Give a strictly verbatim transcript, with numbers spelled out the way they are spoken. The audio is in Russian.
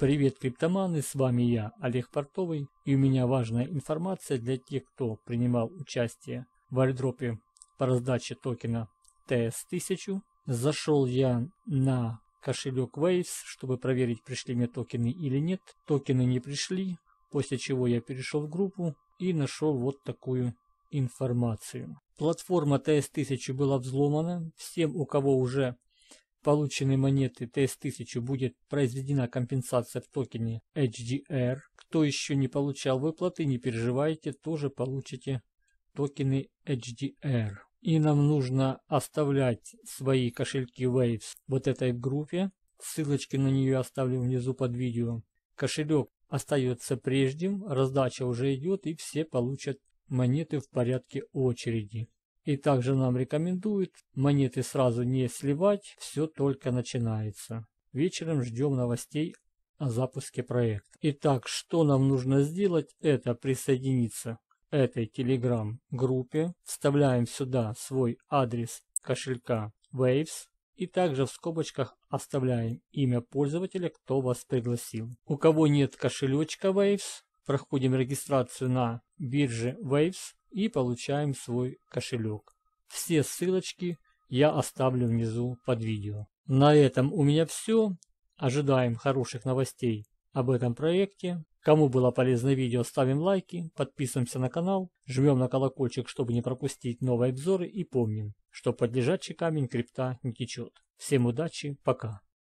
Привет, криптоманы, с вами я, Олег Портовый, и у меня важная информация для тех, кто принимал участие в айрдропе по раздаче токена ти эс тысяча. Зашел я на кошелек Waves, чтобы проверить, пришли мне токены или нет. Токены не пришли, после чего я перешел в группу и нашел вот такую информацию. Платформа ти эс тысяча была взломана. Всем, у кого уже полученной монеты ти эс тысяча, будет произведена компенсация в токене эйч ди ар. Кто еще не получал выплаты, не переживайте, тоже получите токены эйч ди ар. И нам нужно оставлять свои кошельки Waves вот этой группе. Ссылочки на нее оставлю внизу под видео. Кошелек остается прежним, раздача уже идет, и все получат монеты в порядке очереди. И также нам рекомендуют монеты сразу не сливать, все только начинается. Вечером ждем новостей о запуске проекта. Итак, что нам нужно сделать, это присоединиться к этой телеграм-группе. Вставляем сюда свой адрес кошелька Waves. И также в скобочках оставляем имя пользователя, кто вас пригласил. У кого нет кошелечка Waves, проходим регистрацию на бирже Waves и получаем свой кошелек. Все ссылочки я оставлю внизу под видео. На этом у меня все. Ожидаем хороших новостей об этом проекте. Кому было полезно видео, ставим лайки, подписываемся на канал, жмем на колокольчик, чтобы не пропустить новые обзоры, и помним, что под лежачий камень крипта не течет. Всем удачи, пока!